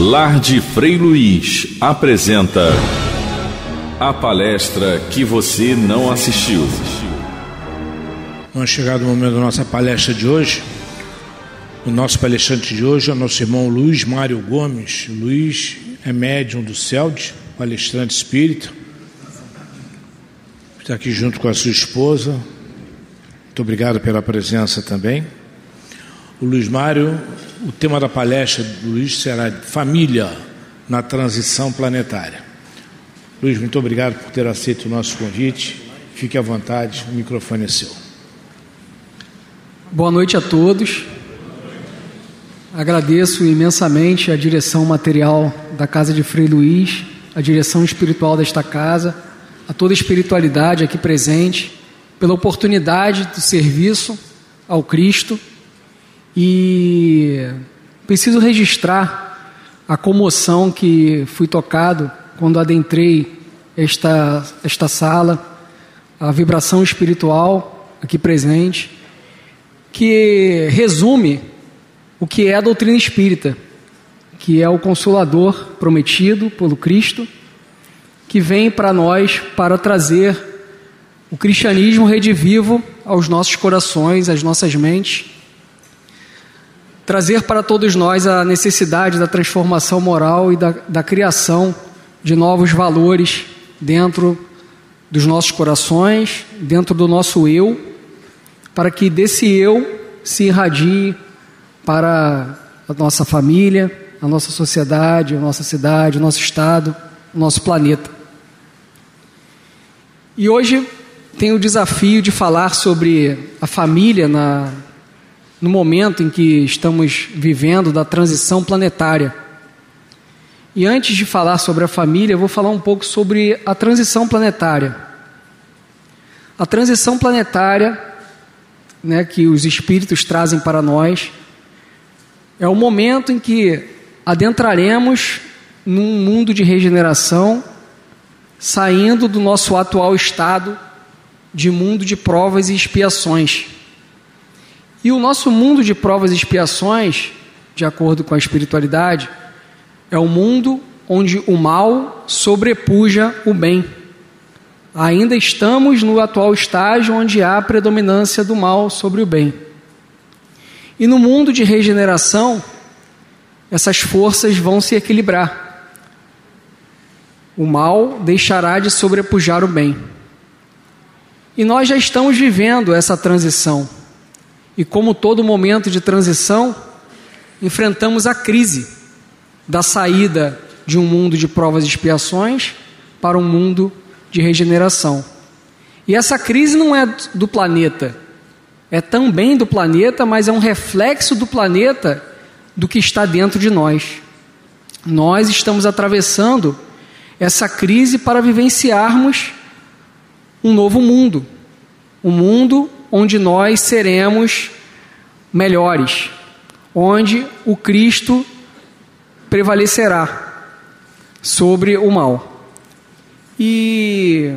Lar de Frei Luiz apresenta a palestra que você não assistiu. Vamos chegar no momento da nossa palestra de hoje. O nosso palestrante de hoje é o nosso irmão Luiz Mário Gomes. Luiz é médium do CELD, palestrante espírita. Está aqui junto com a sua esposa. Muito obrigado pela presença também. O Luiz Mário, o tema da palestra do Luiz será Família na Transição Planetária. Luiz, muito obrigado por ter aceito o nosso convite. Fique à vontade, o microfone é seu. Boa noite a todos. Agradeço imensamente a direção material da Casa de Frei Luiz, a direção espiritual desta casa, a toda a espiritualidade aqui presente, pela oportunidade do serviço ao Cristo. E preciso registrar a comoção que fui tocado quando adentrei esta sala, a vibração espiritual aqui presente, que resume o que é a doutrina espírita, que é o Consolador prometido pelo Cristo, que vem para nós para trazer o cristianismo redivivo aos nossos corações, às nossas mentes, trazer para todos nós a necessidade da transformação moral e da criação de novos valores dentro dos nossos corações, dentro do nosso eu, para que desse eu se irradie para a nossa família, a nossa sociedade, a nossa cidade, o nosso estado, o nosso planeta. E hoje tenho o desafio de falar sobre a família no momento em que estamos vivendo da transição planetária. E antes de falar sobre a família, eu vou falar um pouco sobre a transição planetária. A transição planetária, né, que os espíritos trazem para nós, é o momento em que adentraremos num mundo de regeneração, saindo do nosso atual estado de mundo de provas e expiações. E o nosso mundo de provas e expiações, de acordo com a espiritualidade, é um mundo onde o mal sobrepuja o bem. Ainda estamos no atual estágio onde há a predominância do mal sobre o bem. E no mundo de regeneração, essas forças vão se equilibrar. O mal deixará de sobrepujar o bem. E nós já estamos vivendo essa transição. E como todo momento de transição, enfrentamos a crise da saída de um mundo de provas e expiações para um mundo de regeneração. E essa crise não é do planeta, é também do planeta, mas é um reflexo do planeta do que está dentro de nós. Nós estamos atravessando essa crise para vivenciarmos um novo mundo, um mundo onde nós seremos melhores, onde o Cristo prevalecerá sobre o mal. E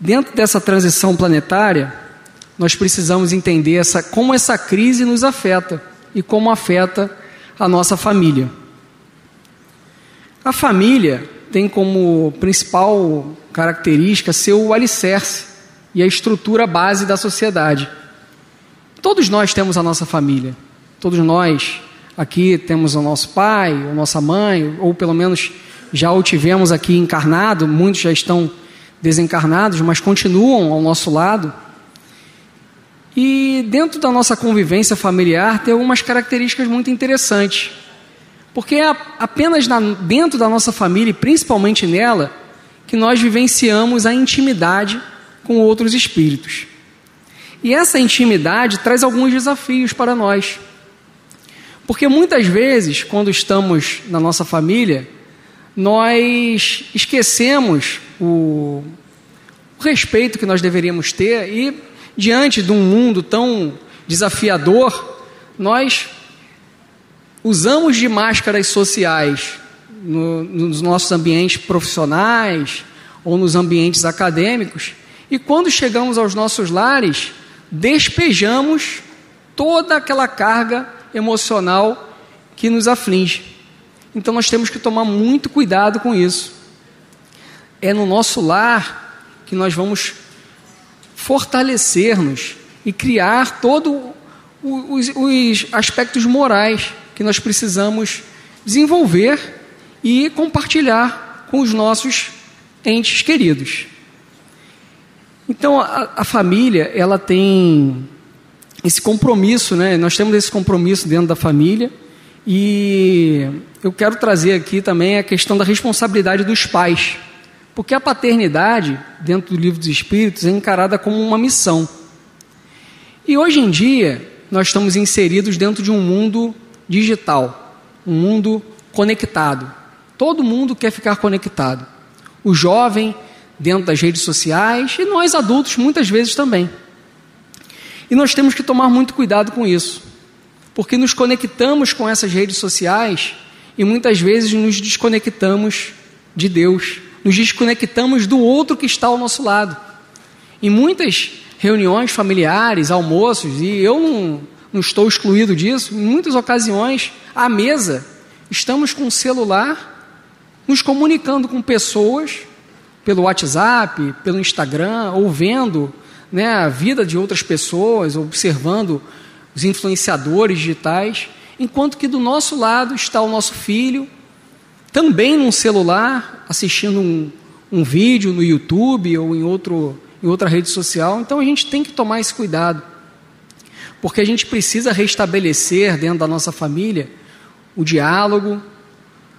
dentro dessa transição planetária, nós precisamos entender como essa crise nos afeta e como afeta a nossa família. A família tem como principal característica ser o alicerce e a estrutura base da sociedade. Todos nós temos a nossa família. Todos nós aqui temos o nosso pai, a nossa mãe, ou pelo menos já o tivemos aqui encarnado, muitos já estão desencarnados, mas continuam ao nosso lado. E dentro da nossa convivência familiar tem algumas características muito interessantes. Porque é apenas dentro da nossa família, e principalmente nela, que nós vivenciamos a intimidade com outros espíritos. E essa intimidade traz alguns desafios para nós. Porque muitas vezes, quando estamos na nossa família, nós esquecemos o respeito que nós deveríamos ter e, diante de um mundo tão desafiador, nós usamos de máscaras sociais nos nossos ambientes profissionais ou nos ambientes acadêmicos. E quando chegamos aos nossos lares, despejamos toda aquela carga emocional que nos aflige. Então nós temos que tomar muito cuidado com isso. É no nosso lar que nós vamos fortalecer-nos e criar todos os aspectos morais que nós precisamos desenvolver e compartilhar com os nossos entes queridos. Então a família, ela tem esse compromisso, né? Nós temos esse compromisso dentro da família. E eu quero trazer aqui também a questão da responsabilidade dos pais, porque a paternidade, dentro do Livro dos Espíritos, é encarada como uma missão. E hoje em dia, nós estamos inseridos dentro de um mundo digital, um mundo conectado. Todo mundo quer ficar conectado. O jovem, dentro das redes sociais, e nós adultos, muitas vezes também. E nós temos que tomar muito cuidado com isso, porque nos conectamos com essas redes sociais e muitas vezes nos desconectamos de Deus, nos desconectamos do outro que está ao nosso lado. Em muitas reuniões familiares, almoços, e eu não estou excluído disso, em muitas ocasiões, à mesa, estamos com o celular, nos comunicando com pessoas pelo WhatsApp, pelo Instagram, ou vendo, né, a vida de outras pessoas, observando os influenciadores digitais, enquanto que do nosso lado está o nosso filho, também num celular, assistindo um vídeo no YouTube ou em outra rede social. Então a gente tem que tomar esse cuidado, porque a gente precisa restabelecer dentro da nossa família o diálogo,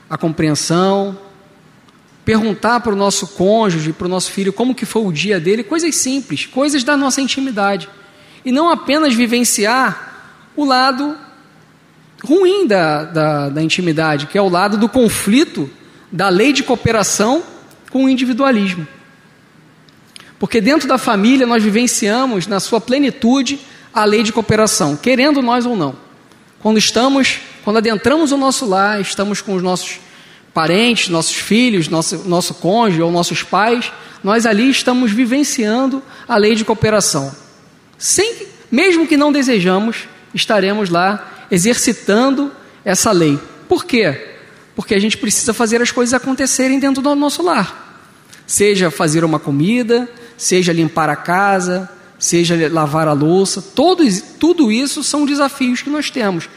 a compreensão, perguntar para o nosso cônjuge, para o nosso filho, como que foi o dia dele, coisas simples, coisas da nossa intimidade. E não apenas vivenciar o lado ruim da intimidade, que é o lado do conflito da lei de cooperação com o individualismo. Porque dentro da família nós vivenciamos na sua plenitude a lei de cooperação, querendo nós ou não. Quando adentramos o nosso lar, estamos com os nossos parentes, nossos filhos, nosso cônjuge ou nossos pais, nós ali estamos vivenciando a lei de cooperação. Mesmo que não desejamos, estaremos lá exercitando essa lei. Por quê? Porque a gente precisa fazer as coisas acontecerem dentro do nosso lar. Seja fazer uma comida, seja limpar a casa, seja lavar a louça. Tudo isso são desafios que nós temos.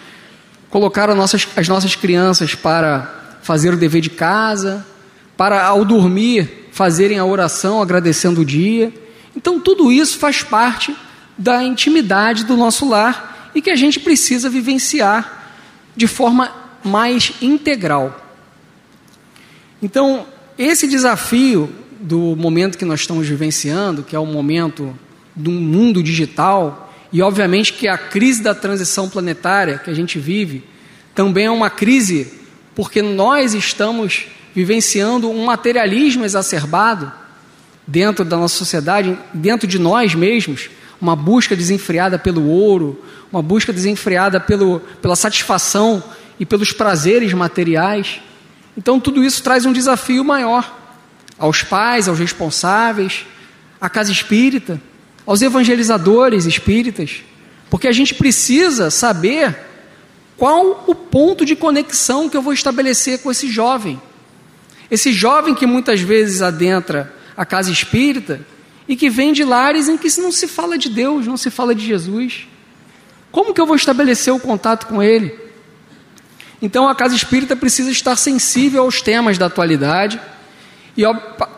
Colocar as nossas crianças para fazer o dever de casa, para, ao dormir, fazerem a oração agradecendo o dia. Então, tudo isso faz parte da intimidade do nosso lar e que a gente precisa vivenciar de forma mais integral. Então, esse desafio do momento que nós estamos vivenciando, que é o momento do mundo digital, e obviamente que a crise da transição planetária que a gente vive também é uma crise, porque nós estamos vivenciando um materialismo exacerbado dentro da nossa sociedade, dentro de nós mesmos, uma busca desenfreada pelo ouro, uma busca desenfreada pela satisfação e pelos prazeres materiais. Então tudo isso traz um desafio maior aos pais, aos responsáveis, à casa espírita, aos evangelizadores espíritas, porque a gente precisa saber qual o ponto de conexão que eu vou estabelecer com esse jovem que muitas vezes adentra a casa espírita e que vem de lares em que não se fala de Deus, não se fala de Jesus. Como que eu vou estabelecer o contato com ele? Então a casa espírita precisa estar sensível aos temas da atualidade e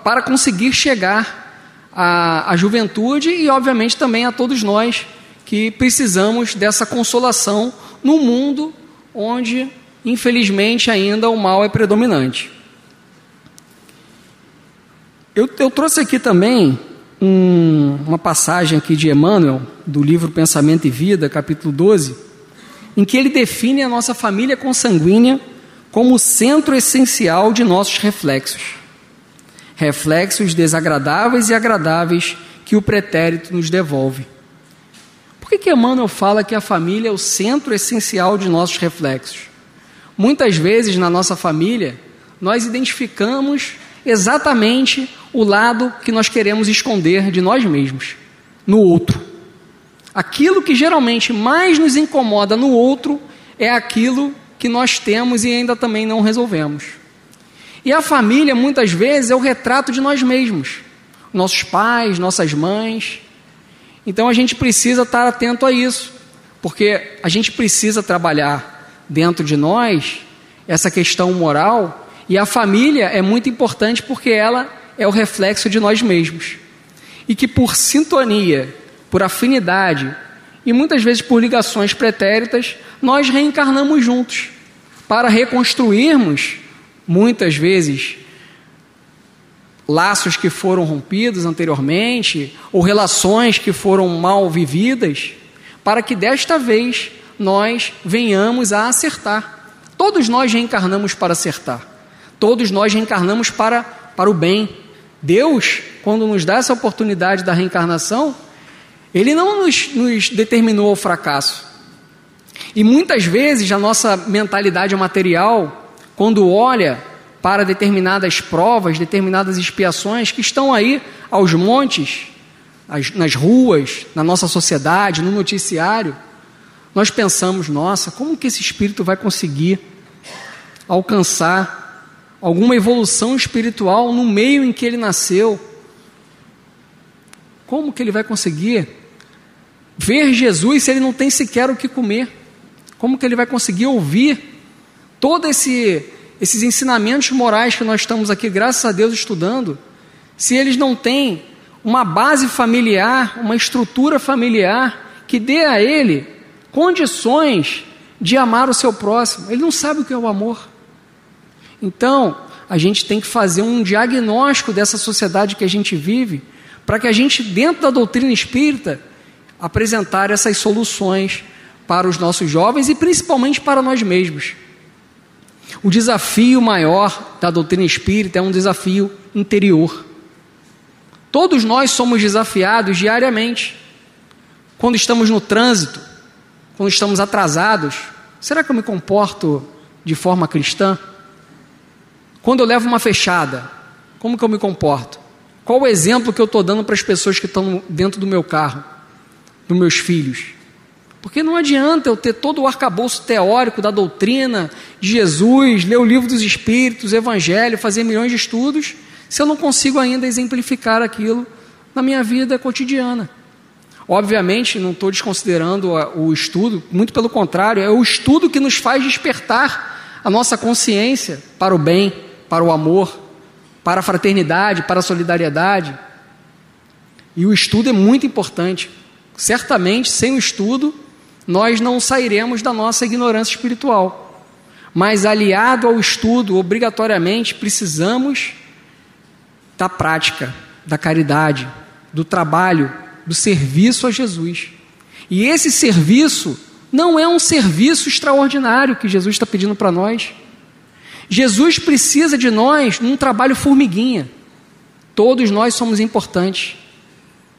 para conseguir chegar à juventude e obviamente também a todos nós que precisamos dessa consolação num mundo onde infelizmente ainda o mal é predominante. Eu trouxe aqui também uma passagem aqui de Emmanuel, do livro Pensamento e Vida, capítulo 12, em que ele define a nossa família consanguínea como o centro essencial de nossos reflexos desagradáveis e agradáveis que o pretérito nos devolve. Por que Emmanuel fala que a família é o centro essencial de nossos reflexos? Muitas vezes na nossa família nós identificamos exatamente o lado que nós queremos esconder de nós mesmos, no outro. Aquilo que geralmente mais nos incomoda no outro é aquilo que nós temos e ainda também não resolvemos. E a família, muitas vezes, é o retrato de nós mesmos, nossos pais, nossas mães. Então a gente precisa estar atento a isso, porque a gente precisa trabalhar dentro de nós essa questão moral, e a família é muito importante porque ela é o reflexo de nós mesmos. E que por sintonia, por afinidade e muitas vezes por ligações pretéritas, nós reencarnamos juntos para reconstruirmos, muitas vezes, laços que foram rompidos anteriormente ou relações que foram mal vividas, para que desta vez nós venhamos a acertar. Todos nós reencarnamos para acertar. Todos nós reencarnamos para o bem. Deus, quando nos dá essa oportunidade da reencarnação, Ele não nos determinou ao fracasso. E muitas vezes a nossa mentalidade material, quando olha para determinadas provas, determinadas expiações que estão aí aos montes, nas ruas, na nossa sociedade, no noticiário, nós pensamos, nossa, como que esse espírito vai conseguir alcançar alguma evolução espiritual no meio em que ele nasceu? Como que ele vai conseguir ver Jesus se ele não tem sequer o que comer? Como que ele vai conseguir ouvir todos esses ensinamentos morais que nós estamos aqui, graças a Deus, estudando, se eles não têm uma base familiar, uma estrutura familiar que dê a ele condições de amar o seu próximo? Ele não sabe o que é o amor. Então, a gente tem que fazer um diagnóstico dessa sociedade que a gente vive, para que a gente, dentro da doutrina espírita, apresentar essas soluções para os nossos jovens e principalmente para nós mesmos. O desafio maior da doutrina espírita é um desafio interior. Todos nós somos desafiados diariamente. Quando estamos no trânsito, quando estamos atrasados, será que eu me comporto de forma cristã? Quando eu levo uma fechada, como que eu me comporto? Qual o exemplo que eu estou dando para as pessoas que estão dentro do meu carro, dos meus filhos? Porque não adianta eu ter todo o arcabouço teórico da doutrina de Jesus, ler o Livro dos Espíritos, o Evangelho, fazer milhões de estudos, se eu não consigo ainda exemplificar aquilo na minha vida cotidiana. Obviamente, não estou desconsiderando o estudo, muito pelo contrário, é o estudo que nos faz despertar a nossa consciência para o bem, para o amor, para a fraternidade, para a solidariedade. E o estudo é muito importante. Certamente, sem o estudo, nós não sairemos da nossa ignorância espiritual. Mas, aliado ao estudo, obrigatoriamente, precisamos da prática, da caridade, do trabalho, do serviço a Jesus. E esse serviço não é um serviço extraordinário que Jesus está pedindo para nós. Jesus precisa de nós num trabalho formiguinha. Todos nós somos importantes.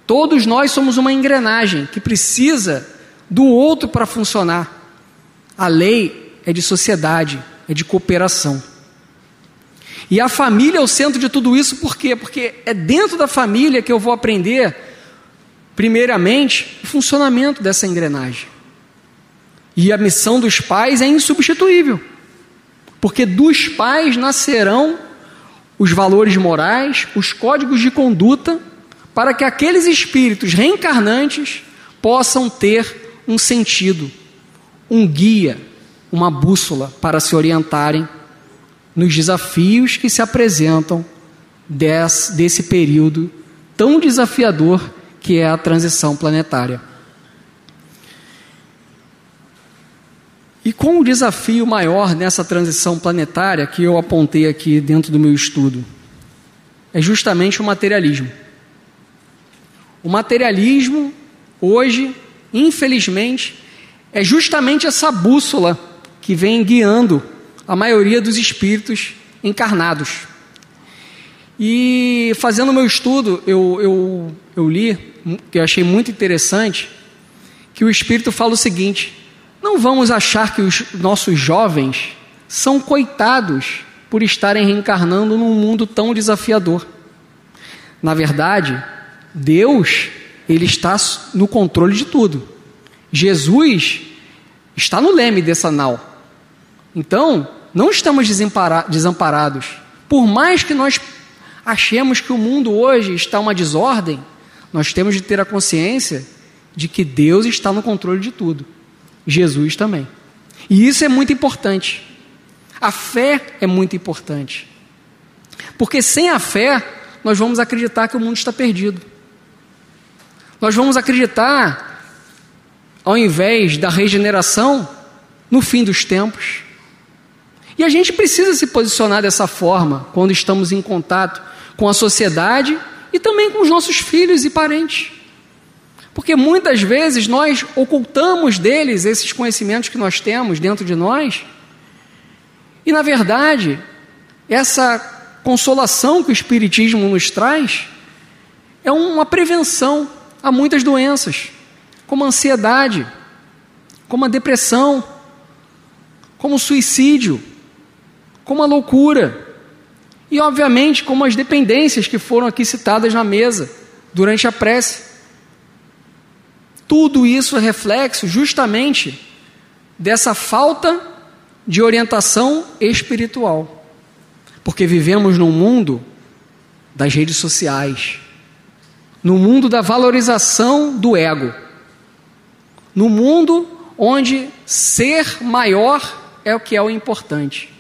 Todos nós somos uma engrenagem que precisa do outro para funcionar. A lei é de sociedade, é de cooperação. E a família é o centro de tudo isso, por quê? Porque é dentro da família que eu vou aprender, primeiramente, o funcionamento dessa engrenagem. E a missão dos pais é insubstituível, porque dos pais nascerão os valores morais, os códigos de conduta, para que aqueles espíritos reencarnantes possam ter um sentido, um guia, uma bússola para se orientarem nos desafios que se apresentam desse período tão desafiador que é a transição planetária. E com o desafio maior nessa transição planetária que eu apontei aqui dentro do meu estudo, é justamente o materialismo. O materialismo, hoje, infelizmente, é justamente essa bússola que vem guiando a maioria dos espíritos encarnados. E fazendo o meu estudo, eu li, que eu achei muito interessante, que o espírito fala o seguinte: não vamos achar que os nossos jovens são coitados por estarem reencarnando num mundo tão desafiador. Na verdade, Deus, Ele está no controle de tudo. Jesus está no leme dessa nau. Então, não estamos desamparados. Por mais que nós achemos que o mundo hoje está uma desordem, nós temos de ter a consciência de que Deus está no controle de tudo. Jesus também. E isso é muito importante. A fé é muito importante. Porque sem a fé, nós vamos acreditar que o mundo está perdido. Nós vamos acreditar, ao invés da regeneração, no fim dos tempos. E a gente precisa se posicionar dessa forma quando estamos em contato com a sociedade e também com os nossos filhos e parentes. Porque muitas vezes nós ocultamos deles esses conhecimentos que nós temos dentro de nós e, na verdade, essa consolação que o Espiritismo nos traz é uma prevenção a muitas doenças, como a ansiedade, como a depressão, como o suicídio, como a loucura e, obviamente, como as dependências que foram aqui citadas na mesa durante a prece. Tudo isso é reflexo justamente dessa falta de orientação espiritual. Porque vivemos num mundo das redes sociais, no mundo da valorização do ego, no mundo onde ser maior é o que é o importante.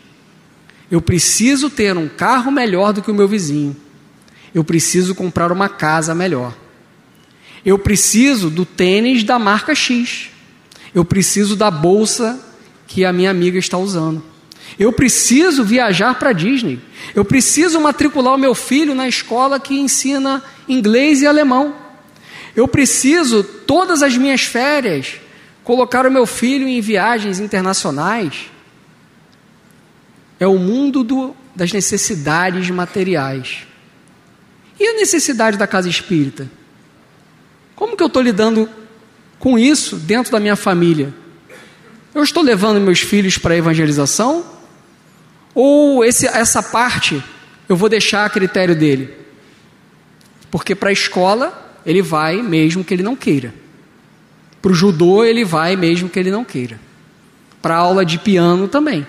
Eu preciso ter um carro melhor do que o meu vizinho. Eu preciso comprar uma casa melhor. Eu preciso do tênis da marca X. Eu preciso da bolsa que a minha amiga está usando. Eu preciso viajar para a Disney. Eu preciso matricular o meu filho na escola que ensina inglês e alemão. Eu preciso, todas as minhas férias, colocar o meu filho em viagens internacionais. É o mundo das necessidades materiais. E a necessidade da casa espírita? Como que eu estou lidando com isso dentro da minha família? Eu estou levando meus filhos para a evangelização? Ou essa parte eu vou deixar a critério dele? Porque para a escola ele vai mesmo que ele não queira. Para o judô ele vai mesmo que ele não queira. Para a aula de piano também.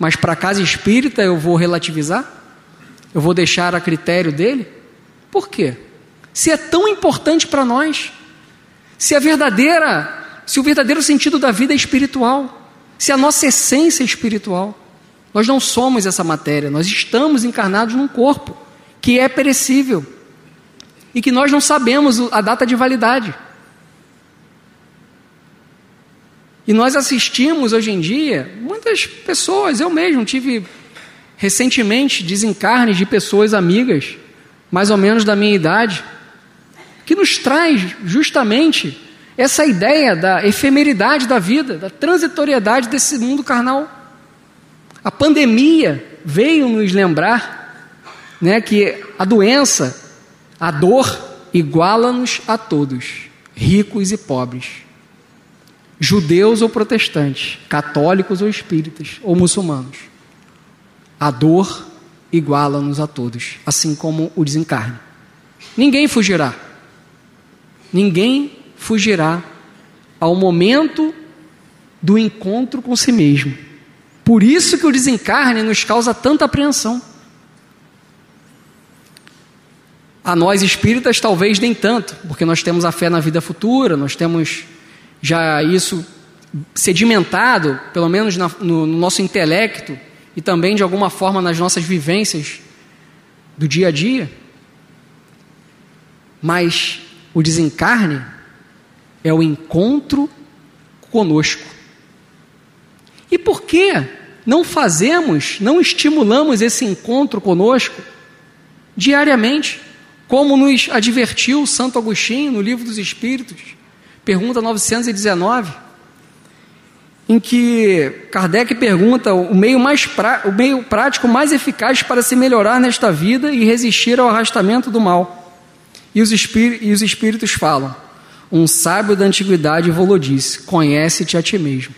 Mas para a casa espírita eu vou relativizar? Eu vou deixar a critério dele? Por quê? Se é tão importante para nós, se o verdadeiro sentido da vida é espiritual, se a nossa essência é espiritual, nós não somos essa matéria, nós estamos encarnados num corpo que é perecível e que nós não sabemos a data de validade. E nós assistimos hoje em dia muitas pessoas, eu mesmo tive recentemente desencarnes de pessoas amigas, mais ou menos da minha idade, que nos traz justamente essa ideia da efemeridade da vida, da transitoriedade desse mundo carnal. A pandemia veio nos lembrar, né, que a doença, a dor, iguala-nos a todos, ricos e pobres, judeus ou protestantes, católicos ou espíritas, ou muçulmanos. A dor iguala-nos a todos, assim como o desencarne. Ninguém fugirá. Ninguém fugirá ao momento do encontro com si mesmo. Por isso que o desencarne nos causa tanta apreensão. A nós espíritas talvez nem tanto, porque nós temos a fé na vida futura, nós temos já isso sedimentado, pelo menos no nosso intelecto e também de alguma forma nas nossas vivências do dia a dia. Mas o desencarne é o encontro conosco. E por que não estimulamos esse encontro conosco diariamente, como nos advertiu Santo Agostinho no Livro dos Espíritos, pergunta 919, em que Kardec pergunta o meio prático mais eficaz para se melhorar nesta vida e resistir ao arrastamento do mal. E os espíritos falam: um sábio da antiguidade vos disse, conhece-te a ti mesmo.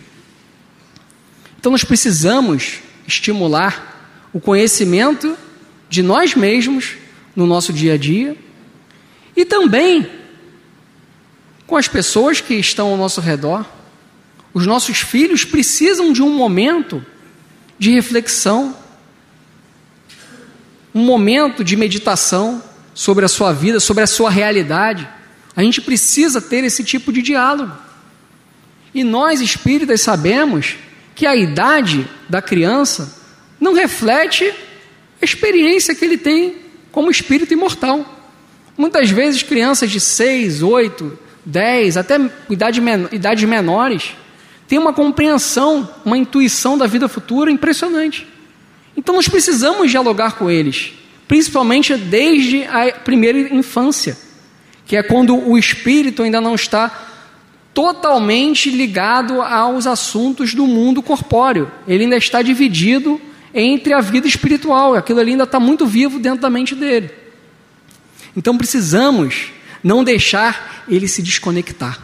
Então nós precisamos estimular o conhecimento de nós mesmos no nosso dia a dia e também com as pessoas que estão ao nosso redor, Os nossos filhos precisam de um momento de reflexão, um momento de meditação sobre a sua vida, sobre a sua realidade. A gente precisa ter esse tipo de diálogo. E nós, espíritas, sabemos que a idade da criança não reflete a experiência que ele tem como espírito imortal. Muitas vezes crianças de 6, 8, 10, até idades menores, têm uma compreensão, uma intuição da vida futura impressionante. Então nós precisamos dialogar com eles, principalmente desde a primeira infância, que é quando o espírito ainda não está totalmente ligado aos assuntos do mundo corpóreo. Ele ainda está dividido entre a vida espiritual, aquilo ali ainda está muito vivo dentro da mente dele. Então precisamos não deixar ele se desconectar.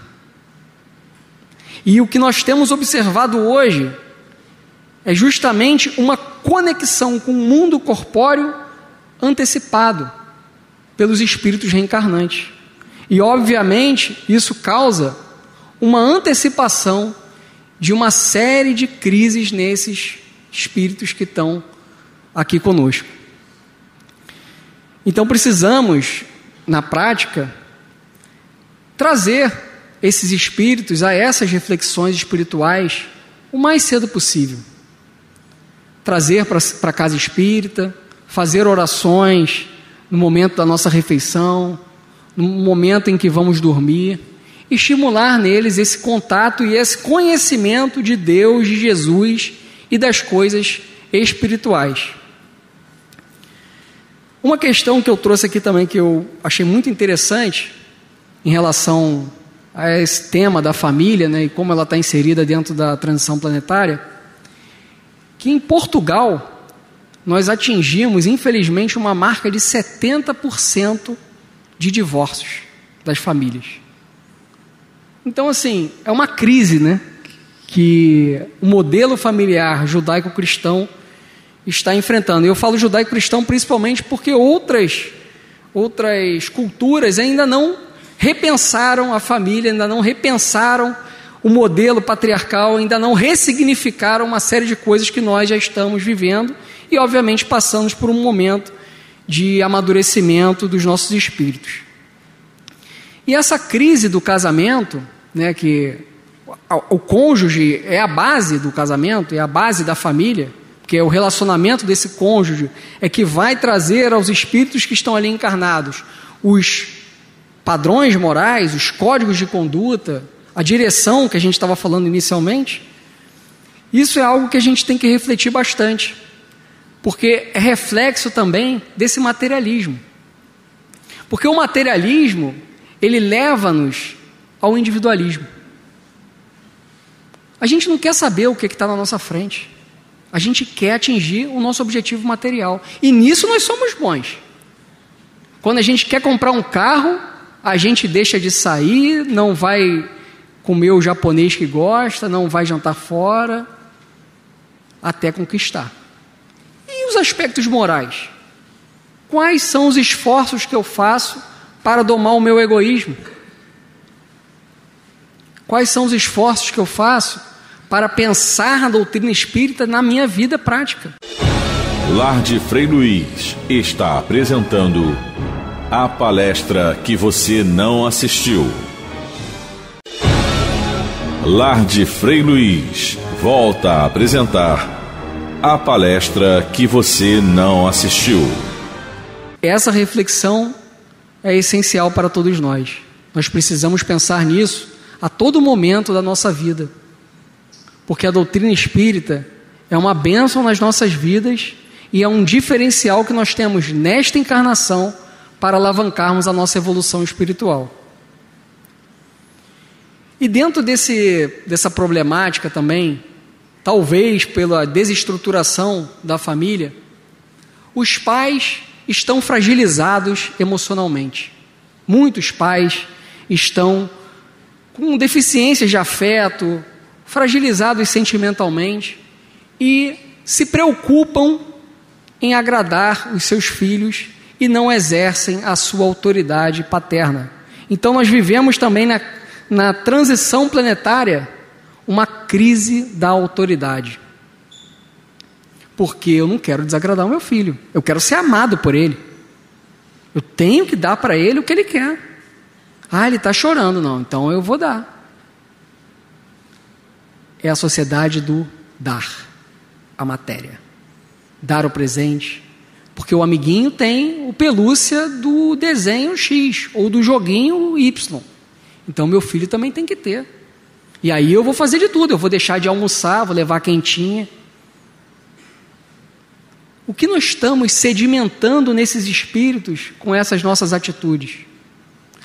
E o que nós temos observado hoje é justamente uma conexão com o mundo corpóreo antecipado pelos espíritos reencarnantes. E obviamente isso causa uma antecipação de uma série de crises nesses espíritos que estão aqui conosco. Então precisamos, na prática, trazer esses espíritos a essas reflexões espirituais o mais cedo possível. Trazer para a casa espírita, fazer orações no momento da nossa refeição, no momento em que vamos dormir, estimular neles esse contato e esse conhecimento de Deus, de Jesus e das coisas espirituais. Uma questão que eu trouxe aqui também, que eu achei muito interessante em relação a esse tema da família, né, e como ela está inserida dentro da transição planetária, que em Portugal nós atingimos, infelizmente, uma marca de 70% de divórcios das famílias. Então, assim, é uma crise, né, que o modelo familiar judaico-cristão está enfrentando. E eu falo judaico-cristão principalmente porque outras culturas ainda não repensaram a família, ainda não repensaram o modelo patriarcal, ainda não ressignificaram uma série de coisas que nós já estamos vivendo e, obviamente, passamos por um momento de amadurecimento dos nossos espíritos. E essa crise do casamento, né, que o cônjuge é a base do casamento, é a base da família, porque o relacionamento desse cônjuge é que vai trazer aos espíritos que estão ali encarnados os padrões morais, os códigos de conduta, a direção que a gente estava falando inicialmente. Isso é algo que a gente tem que refletir bastante, porque é reflexo também desse materialismo. Porque o materialismo, ele leva-nos ao individualismo. A gente não quer saber o que está na nossa frente. A gente quer atingir o nosso objetivo material. E nisso nós somos bons. Quando a gente quer comprar um carro, a gente deixa de sair, não vai comer o japonês que gosta, não vai jantar fora, até conquistar. E os aspectos morais? Quais são os esforços que eu faço para domar o meu egoísmo? Quais são os esforços que eu faço para pensar a doutrina espírita na minha vida prática? Lar de Frei Luiz está apresentando a palestra que você não assistiu. Lar de Frei Luiz volta a apresentar a palestra que você não assistiu. Essa reflexão é essencial para todos nós. Nós precisamos pensar nisso a todo momento da nossa vida, porque a doutrina espírita é uma bênção nas nossas vidas e é um diferencial que nós temos nesta encarnação para alavancarmos a nossa evolução espiritual. E dentro dessa problemática também, talvez pela desestruturação da família, os pais estão fragilizados emocionalmente. Muitos pais estão com deficiências de afeto, fragilizados sentimentalmente, e se preocupam em agradar os seus filhos e não exercem a sua autoridade paterna. Então nós vivemos também na transição planetária uma crise da autoridade. Porque eu não quero desagradar o meu filho. Eu quero ser amado por ele. Eu tenho que dar para ele o que ele quer. Ah, ele está chorando. Não, então eu vou dar. É a sociedade do dar a matéria. Dar o presente. Porque o amiguinho tem o pelúcia do desenho X ou do joguinho Y. Então meu filho também tem que ter. E aí eu vou fazer de tudo. Eu vou deixar de almoçar, vou levar quentinha. O que nós estamos sedimentando nesses espíritos com essas nossas atitudes?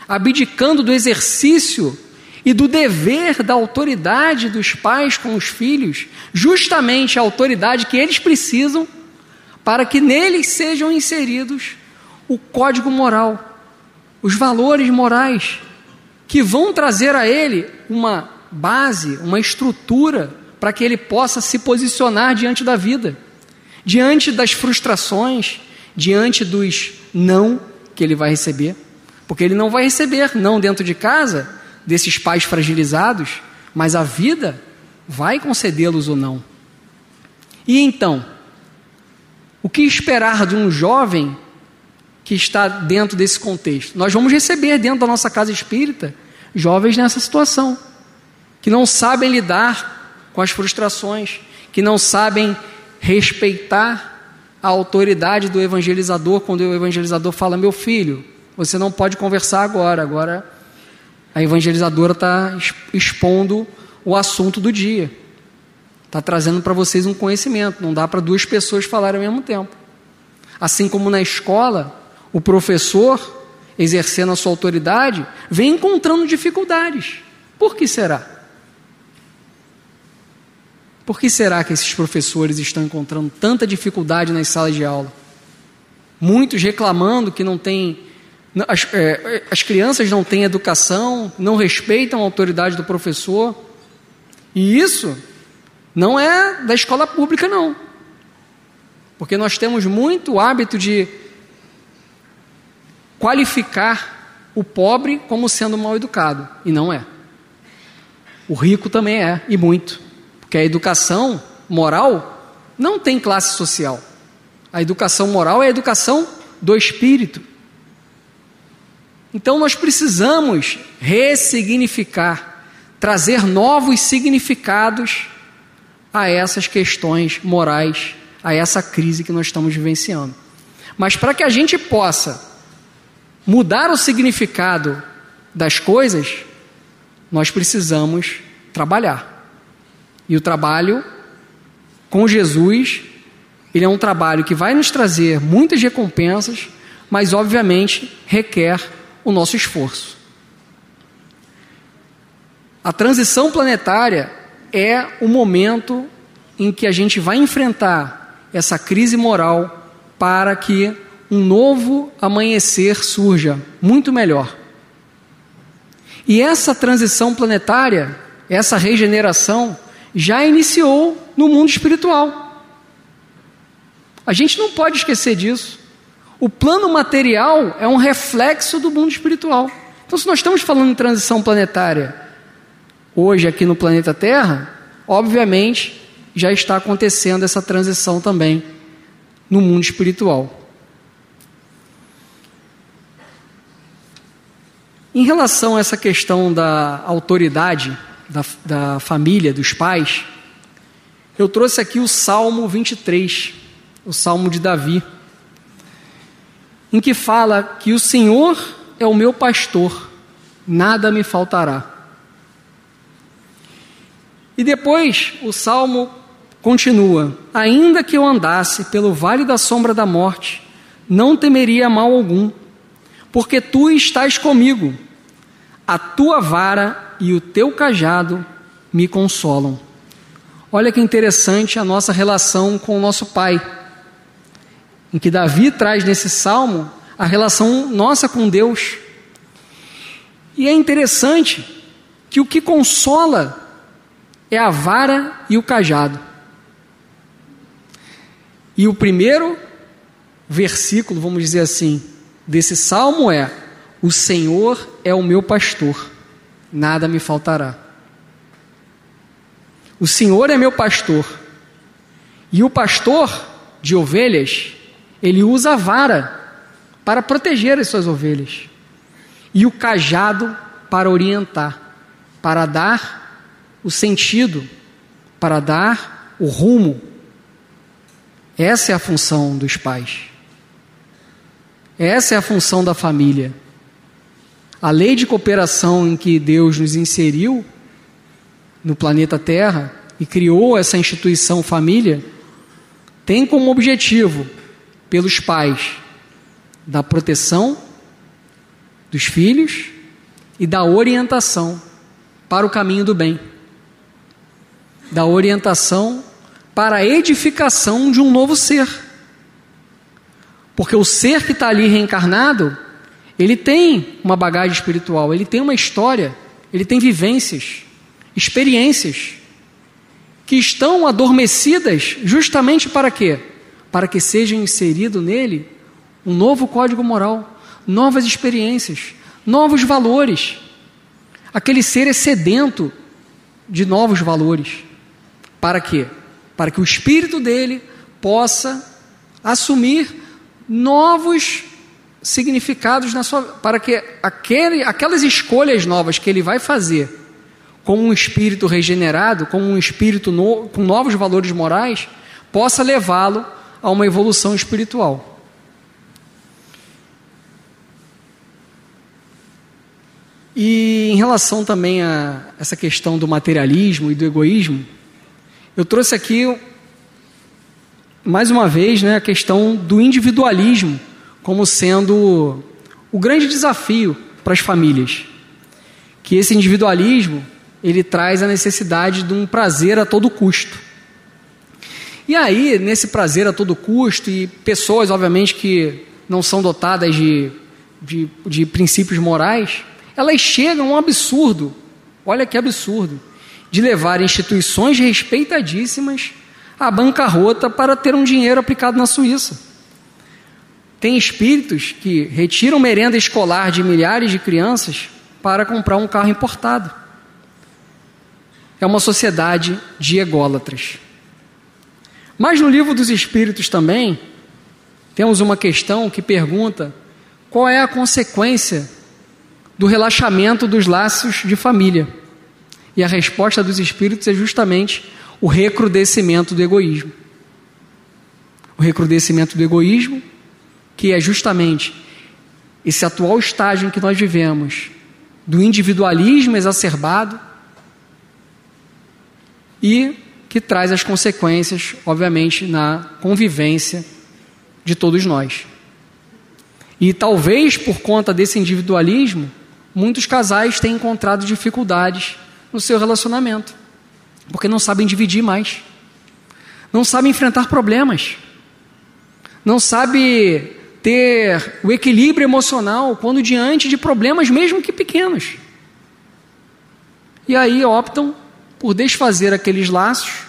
Abdicando do exercício e do dever da autoridade dos pais com os filhos, justamente a autoridade que eles precisam para que neles sejam inseridos o código moral, os valores morais, que vão trazer a ele uma base, uma estrutura para que ele possa se posicionar diante da vida. Diante das frustrações, diante dos não que ele vai receber. Porque ele não vai receber não dentro de casa, desses pais fragilizados, mas a vida vai concedê-los o não. E então, o que esperar de um jovem que está dentro desse contexto? Nós vamos receber dentro da nossa casa espírita jovens nessa situação, que não sabem lidar com as frustrações, que não sabem respeitar a autoridade do evangelizador, quando o evangelizador fala, meu filho, você não pode conversar agora a evangelizadora está expondo o assunto do dia, está trazendo para vocês um conhecimento, não dá para duas pessoas falarem ao mesmo tempo. Assim como na escola, o professor, exercendo a sua autoridade, vem encontrando dificuldades. Por que será? Por que será que esses professores estão encontrando tanta dificuldade nas salas de aula? Muitos reclamando que não tem, as crianças não têm educação, não respeitam a autoridade do professor. E isso não é da escola pública, não. Porque nós temos muito hábito de qualificar o pobre como sendo mal educado. E não é. O rico também é, e muito. Que a educação moral não tem classe social. A educação moral é a educação do espírito. Então nós precisamos ressignificar, trazer novos significados a essas questões morais, a essa crise que nós estamos vivenciando. Mas para que a gente possa mudar o significado das coisas, nós precisamos trabalhar. E o trabalho com Jesus, ele é um trabalho que vai nos trazer muitas recompensas, mas obviamente requer o nosso esforço. A transição planetária é o momento em que a gente vai enfrentar essa crise moral para que um novo amanhecer surja, muito melhor. E essa transição planetária, essa regeneração, já iniciou no mundo espiritual. A gente não pode esquecer disso. O plano material é um reflexo do mundo espiritual. Então, se nós estamos falando em transição planetária hoje aqui no planeta Terra, obviamente já está acontecendo essa transição também no mundo espiritual. Em relação a essa questão da autoridade da família, dos pais, eu trouxe aqui o Salmo 23, o Salmo de Davi, em que fala que o Senhor é o meu pastor, nada me faltará. E depois o Salmo continua, ainda que eu andasse pelo vale da sombra da morte, não temeria mal algum, porque tu estás comigo, a tua vara e o teu cajado me consolam. Olha que interessante a nossa relação com o nosso pai, em que Davi traz nesse salmo a relação nossa com Deus. E é interessante que o que consola é a vara e o cajado. E o primeiro versículo, vamos dizer assim, desse salmo é: o Senhor é o meu pastor, nada me faltará. O Senhor é meu pastor. E o pastor de ovelhas, ele usa a vara para proteger as suas ovelhas. E o cajado para orientar, para dar o sentido, para dar o rumo. Essa é a função dos pais. Essa é a função da família. A lei de cooperação em que Deus nos inseriu no planeta Terra e criou essa instituição família tem como objetivo, pelos pais, da proteção dos filhos e da orientação para o caminho do bem, da orientação para a edificação de um novo ser. Porque o ser que está ali reencarnado, ele tem uma bagagem espiritual, ele tem uma história, ele tem vivências, experiências que estão adormecidas justamente para quê? Para que seja inserido nele um novo código moral, novas experiências, novos valores. Aquele ser é sedento de novos valores. Para quê? Para que o espírito dele possa assumir novos significados na sua, para que aquelas escolhas novas que ele vai fazer como um espírito regenerado, como um espírito com novos valores morais, possa levá-lo a uma evolução espiritual. E em relação também a essa questão do materialismo e do egoísmo, eu trouxe aqui, mais uma vez, né, a questão do individualismo como sendo o grande desafio para as famílias. Que esse individualismo, ele traz a necessidade de um prazer a todo custo. E aí, nesse prazer a todo custo, e pessoas, obviamente, que não são dotadas de princípios morais, elas chegam a um absurdo, olha que absurdo, de levar instituições respeitadíssimas à bancarrota para ter um dinheiro aplicado na Suíça. Tem espíritos que retiram merenda escolar de milhares de crianças para comprar um carro importado. É uma sociedade de ególatras. Mas no Livro dos Espíritos também temos uma questão que pergunta qual é a consequência do relaxamento dos laços de família. E a resposta dos espíritos é justamente o recrudescimento do egoísmo. O recrudescimento do egoísmo, que é justamente esse atual estágio em que nós vivemos, do individualismo exacerbado e que traz as consequências, obviamente, na convivência de todos nós. E talvez por conta desse individualismo, muitos casais têm encontrado dificuldades no seu relacionamento, porque não sabem dividir mais, não sabem enfrentar problemas, não sabem ter o equilíbrio emocional quando diante de problemas mesmo que pequenos. E aí optam por desfazer aqueles laços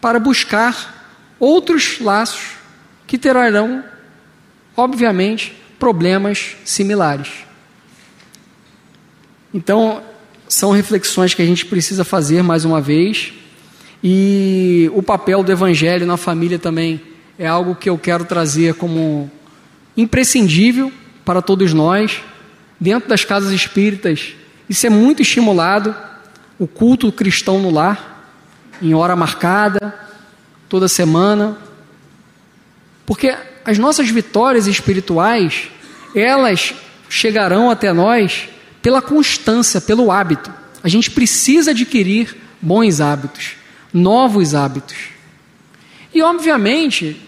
para buscar outros laços que terão, obviamente, problemas similares. Então, são reflexões que a gente precisa fazer mais uma vez, e o papel do Evangelho na família também é algo que eu quero trazer como imprescindível para todos nós. Dentro das casas espíritas, isso é muito estimulado, o culto cristão no lar, em hora marcada, toda semana, porque as nossas vitórias espirituais, elas chegarão até nós pela constância, pelo hábito. A gente precisa adquirir bons hábitos, novos hábitos. E, obviamente,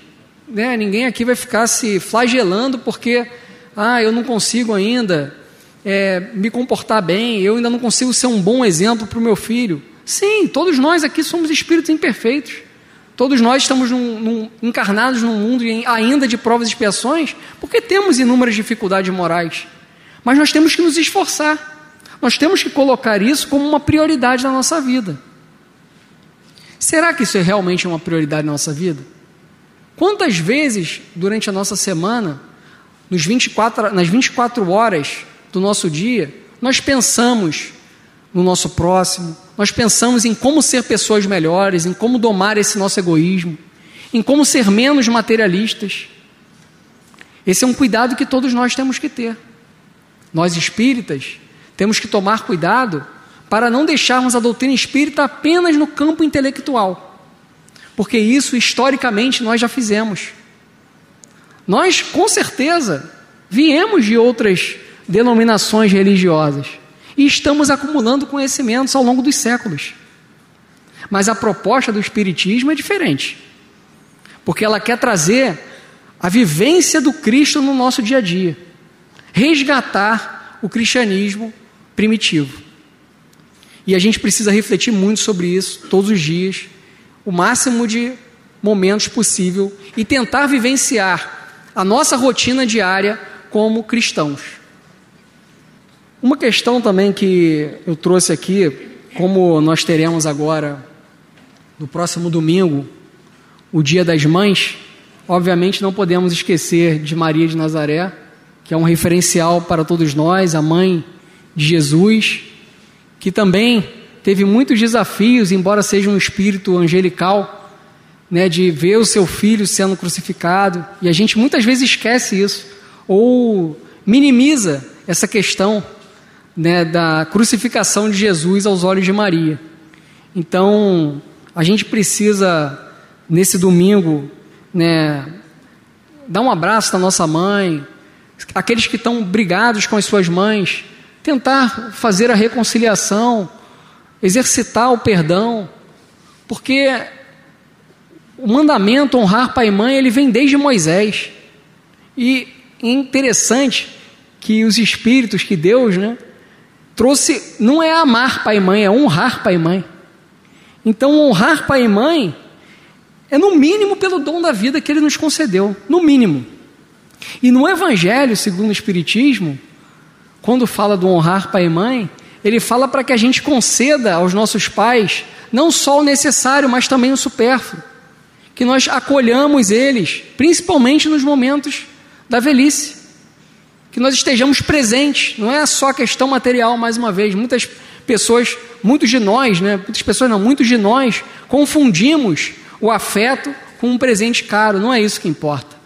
né, ninguém aqui vai ficar se flagelando porque eu não consigo ainda me comportar bem, eu ainda não consigo ser um bom exemplo para o meu filho. Sim, todos nós aqui somos espíritos imperfeitos. Todos nós estamos encarnados num mundo ainda de provas e expiações porque temos inúmeras dificuldades morais. Mas nós temos que nos esforçar, nós temos que colocar isso como uma prioridade na nossa vida. Será que isso é realmente uma prioridade na nossa vida? Quantas vezes durante a nossa semana, nas 24 horas do nosso dia, nós pensamos no nosso próximo, Nós pensamos em como ser pessoas melhores, em como domar esse nosso egoísmo, em como ser menos materialistas. Esse é um cuidado que todos nós temos que ter. Nós espíritas temos que tomar cuidado para não deixarmos a doutrina espírita apenas no campo intelectual, porque isso historicamente nós já fizemos. Nós, com certeza, viemos de outras denominações religiosas e estamos acumulando conhecimentos ao longo dos séculos. Mas a proposta do Espiritismo é diferente, porque ela quer trazer a vivência do Cristo no nosso dia a dia, resgatar o cristianismo primitivo. E a gente precisa refletir muito sobre isso todos os dias, o máximo de momentos possível, e tentar vivenciar a nossa rotina diária como cristãos. Uma questão também que eu trouxe aqui, como nós teremos agora, no próximo domingo, o Dia das Mães, obviamente não podemos esquecer de Maria de Nazaré, que é um referencial para todos nós, a mãe de Jesus, que também teve muitos desafios, embora seja um espírito angelical, né, de ver o seu filho sendo crucificado, e a gente muitas vezes esquece isso, ou minimiza essa questão, né, da crucificação de Jesus aos olhos de Maria. Então, a gente precisa, nesse domingo, né, dar um abraço na nossa mãe, aqueles que estão brigados com as suas mães, tentar fazer a reconciliação, exercitar o perdão, porque o mandamento honrar pai e mãe, ele vem desde Moisés. E é interessante que os espíritos que Deus, né, trouxe, não é amar pai e mãe, é honrar pai e mãe. Então, honrar pai e mãe é no mínimo pelo dom da vida que ele nos concedeu, no mínimo. E no Evangelho, segundo o Espiritismo, quando fala do honrar pai e mãe, ele fala para que a gente conceda aos nossos pais não só o necessário, mas também o supérfluo. Que nós acolhamos eles, principalmente nos momentos da velhice. Que nós estejamos presentes, não é só a questão material, mais uma vez. Muitas pessoas, muitos de nós, né? Muitas pessoas não, muitos de nós confundimos o afeto com um presente caro, não é isso que importa.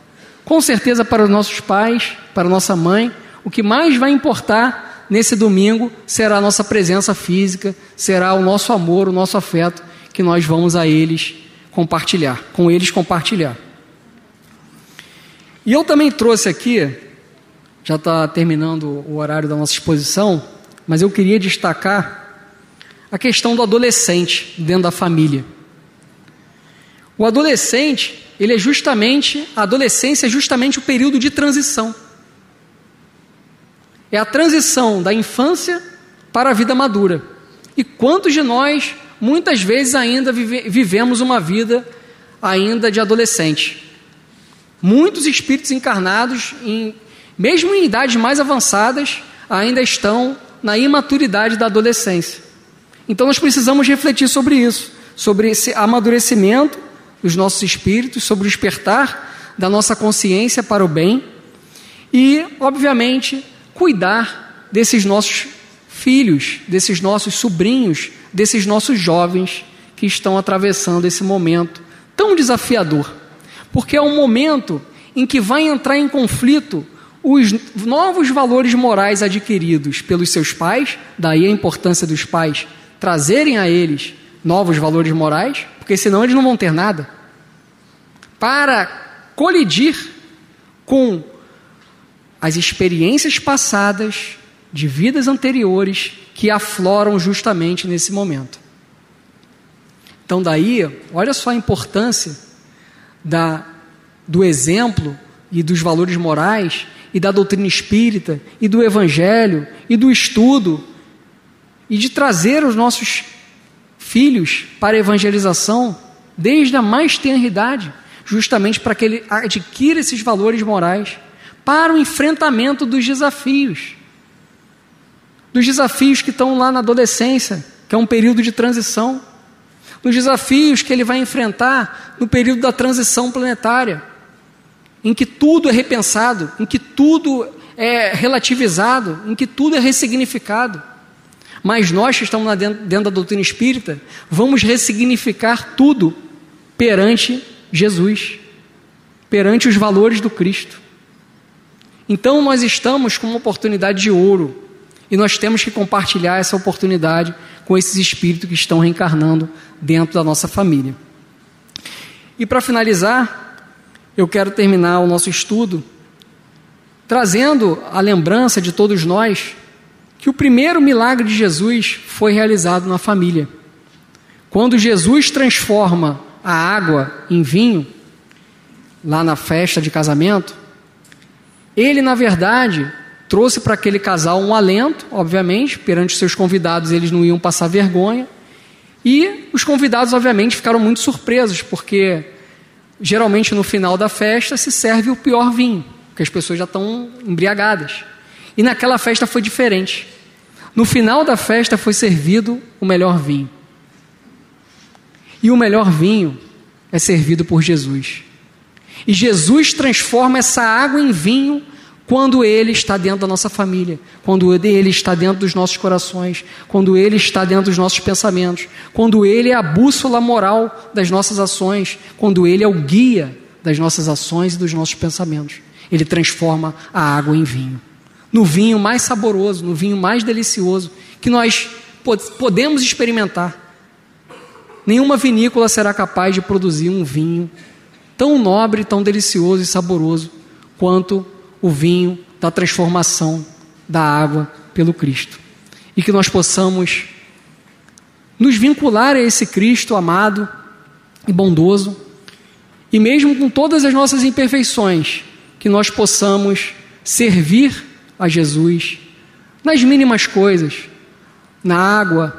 Com certeza, para os nossos pais, para nossa mãe, o que mais vai importar nesse domingo será a nossa presença física, será o nosso amor, o nosso afeto que nós vamos a eles compartilhar, com eles compartilhar. E eu também trouxe aqui, já está terminando o horário da nossa exposição, mas eu queria destacar a questão do adolescente dentro da família. O adolescente, ele é justamente, a adolescência é justamente o período de transição. É a transição da infância para a vida madura. E quantos de nós, muitas vezes, ainda vivemos uma vida ainda de adolescente? Muitos espíritos encarnados, mesmo em idades mais avançadas, ainda estão na imaturidade da adolescência. Então, nós precisamos refletir sobre isso, sobre esse amadurecimento dos nossos espíritos, sobre o despertar da nossa consciência para o bem e, obviamente, cuidar desses nossos filhos, desses nossos sobrinhos, desses nossos jovens que estão atravessando esse momento tão desafiador. Porque é um momento em que vai entrar em conflito os novos valores morais adquiridos pelos seus pais, daí a importância dos pais trazerem a eles novos valores morais, porque senão eles não vão ter nada, para colidir com as experiências passadas, de vidas anteriores, que afloram justamente nesse momento. Então daí, olha só a importância do exemplo e dos valores morais, e da doutrina espírita, e do evangelho, e do estudo, e de trazer os nossos filhos para a evangelização desde a mais tenra idade, justamente para que ele adquira esses valores morais, para o enfrentamento dos desafios que estão lá na adolescência, que é um período de transição, dos desafios que ele vai enfrentar no período da transição planetária, em que tudo é repensado, em que tudo é relativizado, em que tudo é ressignificado. Mas nós que estamos dentro da doutrina espírita, vamos ressignificar tudo perante Jesus, perante os valores do Cristo. Então nós estamos com uma oportunidade de ouro e nós temos que compartilhar essa oportunidade com esses espíritos que estão reencarnando dentro da nossa família. E para finalizar, eu quero terminar o nosso estudo trazendo a lembrança de todos nós que o primeiro milagre de Jesus foi realizado na família. Quando Jesus transforma a água em vinho, lá na festa de casamento, ele, na verdade, trouxe para aquele casal um alento, obviamente, perante os seus convidados eles não iam passar vergonha, e os convidados, obviamente, ficaram muito surpresos, porque geralmente no final da festa se serve o pior vinho, porque as pessoas já estão embriagadas. E naquela festa foi diferente. No final da festa foi servido o melhor vinho. E o melhor vinho é servido por Jesus. E Jesus transforma essa água em vinho quando Ele está dentro da nossa família, quando Ele está dentro dos nossos corações, quando Ele está dentro dos nossos pensamentos, quando Ele é a bússola moral das nossas ações, quando Ele é o guia das nossas ações e dos nossos pensamentos. Ele transforma a água em vinho. No vinho mais saboroso, no vinho mais delicioso, que nós podemos experimentar. Nenhuma vinícola será capaz de produzir um vinho tão nobre, tão delicioso e saboroso quanto o vinho da transformação da água pelo Cristo. E que nós possamos nos vincular a esse Cristo amado e bondoso, e mesmo com todas as nossas imperfeições, que nós possamos servir a Jesus nas mínimas coisas, na água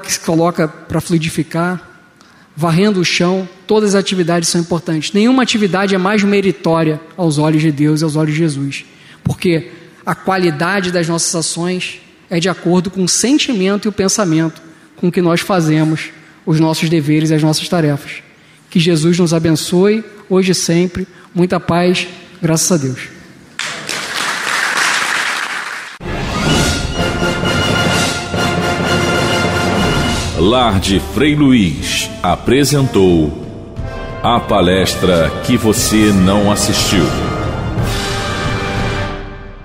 que se coloca para fluidificar, varrendo o chão. Todas as atividades são importantes. Nenhuma atividade é mais meritória aos olhos de Deus e aos olhos de Jesus, porque a qualidade das nossas ações é de acordo com o sentimento e o pensamento com que nós fazemos os nossos deveres e as nossas tarefas. Que Jesus nos abençoe hoje e sempre. Muita paz, graças a Deus. Lar de Frei Luiz apresentou a palestra que você não assistiu.